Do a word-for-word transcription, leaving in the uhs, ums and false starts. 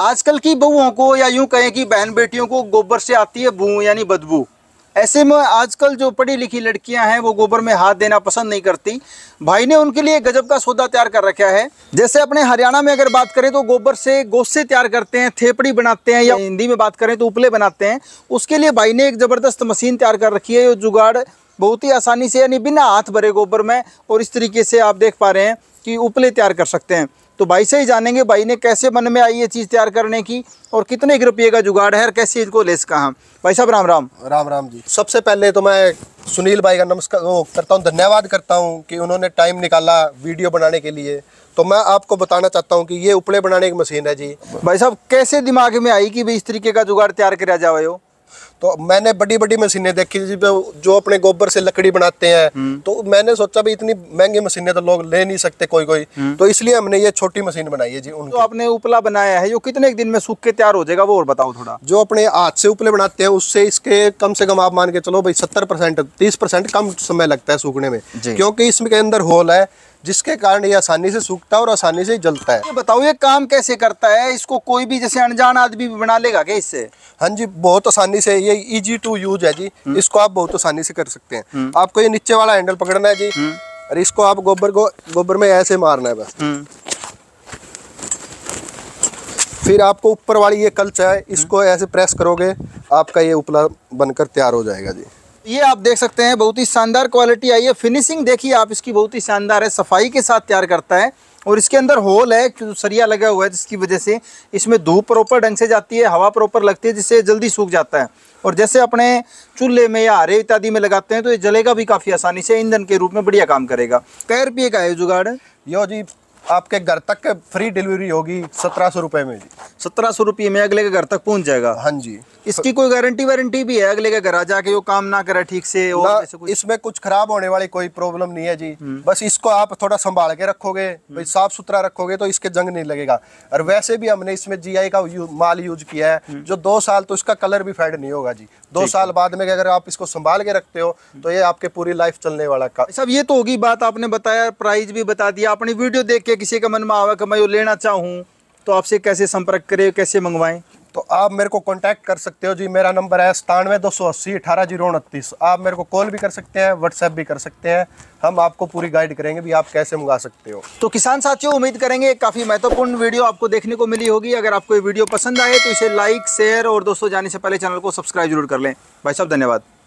आजकल की बहुओं को या यूँ कहें कि बहन बेटियों को गोबर से आती है बू यानी बदबू। ऐसे में आजकल जो पढ़ी लिखी लड़कियां हैं वो गोबर में हाथ देना पसंद नहीं करती। भाई ने उनके लिए गजब का सौदा तैयार कर रखा है। जैसे अपने हरियाणा में अगर बात करें तो गोबर से गोश्त तैयार करते हैं, थेपड़ी बनाते हैं, या हिंदी में बात करें तो उपले बनाते हैं। उसके लिए भाई ने एक ज़बरदस्त मशीन तैयार कर रखी है। ये जुगाड़ बहुत ही आसानी से यानी बिना हाथ भरे गोबर में और इस तरीके से आप देख पा रहे हैं कि उपले तैयार कर सकते हैं। तो भाई से ही जानेंगे भाई ने कैसे मन में आई ये चीज़ तैयार करने की और कितने एक रुपये का जुगाड़ है और कैसे इसको ले सका हम। भाई साहब राम राम। राम राम जी। सबसे पहले तो मैं सुनील भाई का नमस्कार वो करता हूँ, धन्यवाद करता हूँ कि उन्होंने टाइम निकाला वीडियो बनाने के लिए। तो मैं आपको बताना चाहता हूँ कि ये उपले बनाने की मशीन है जी। भाई साहब कैसे दिमाग में आई कि भाई इस तरीके का जुगाड़ तैयार किया जाए हो? तो मैंने बड़ी बड़ी मशीनें देखी जो अपने गोबर से लकड़ी बनाते हैं, तो मैंने सोचा भी इतनी महंगी मशीनें तो लोग ले नहीं सकते कोई कोई, तो इसलिए हमने ये छोटी मशीन बनाई है जी। उनको तो आपने उपला बनाया है, जो कितने दिन में सूख के तैयार हो जाएगा वो और बताओ थोड़ा। जो अपने हाथ से उपले बनाते हैं उससे इसके कम से कम आप मान के चलो भाई सत्तर परसेंट तीस परसेंट कम समय लगता है सूखने में, क्योंकि इसमें के अंदर होल है जिसके कारण ये आसानी से सूखता है और आसानी से जलता है। ये बताओ ये काम कैसे करता है? इसको कोई भी जैसे अनजान आदमी भी बना लेगा क्या इससे? हाँ जी, बहुत आसानी से, ये इजी टू यूज है जी। इसको आप बहुत आसानी से कर सकते हैं। आपको ये नीचे वाला हैंडल पकड़ना है जी और इसको आप गोबर को गोबर में ऐसे मारना है बस। फिर आपको ऊपर वाली ये कलचा है, इसको ऐसे प्रेस करोगे, आपका ये उपला बनकर तैयार हो जाएगा जी। ये आप देख सकते हैं बहुत ही शानदार क्वालिटी आई है। फिनिशिंग देखिए आप इसकी, बहुत ही शानदार है, सफाई के साथ तैयार करता है। और इसके अंदर होल है, सरिया लगा हुआ है, जिसकी वजह से इसमें धूप प्रॉपर ढंग से जाती है, हवा प्रॉपर लगती है, जिससे जल्दी सूख जाता है। और जैसे अपने चूल्हे में या आरे इत्यादि में लगाते हैं तो ये जलेगा भी काफ़ी आसानी से, ईंधन के रूप में बढ़िया काम करेगा। कै रुपये का है जुगाड़? यो जी आपके घर तक फ्री डिलीवरी होगी सत्रह सौ रुपये में जी। सत्रह सौ रुपये में अगले के घर तक पहुंच जाएगा। हाँ जी। इसकी कोई गारंटी वारंटी भी है? अगले के घर आ जाके वो काम ना करे ठीक से और कुछ? इसमें कुछ खराब होने वाली कोई प्रॉब्लम नहीं है जी। बस इसको आप थोड़ा संभाल के रखोगे, भाई साफ सुथरा रखोगे तो इसके जंग नहीं लगेगा। और वैसे भी हमने इसमें जी आई का माल यूज किया है जो दो साल तो इसका कलर भी फेड नहीं होगा जी। दो साल बाद में अगर आप इसको संभाल के रखते हो तो ये आपके पूरी लाइफ चलने वाला काम। सब ये तो होगी बात, आपने बताया, प्राइस भी बता दिया। अपनी वीडियो देख के किसी का मन में आवा कि मैं लेना चाहूँ तो आपसे कैसे संपर्क करें, कैसे मंगवाएं? तो आप मेरे को कांटेक्ट कर सकते हो जी। मेरा नंबर है सतानवे दो सौ अस्सी अठारह जीरो उनतीस। आप मेरे को कॉल भी कर सकते हैं, व्हाट्सएप भी कर सकते हैं, हम आपको पूरी गाइड करेंगे भी आप कैसे मंगा सकते हो। तो किसान साथियों उम्मीद करेंगे काफ़ी महत्वपूर्ण वीडियो आपको देखने को मिली होगी। अगर आपको ये वीडियो पसंद आए तो इसे लाइक, शेयर और दोस्तों जाने से पहले चैनल को सब्सक्राइब जरूर कर लें। भाई साहब धन्यवाद।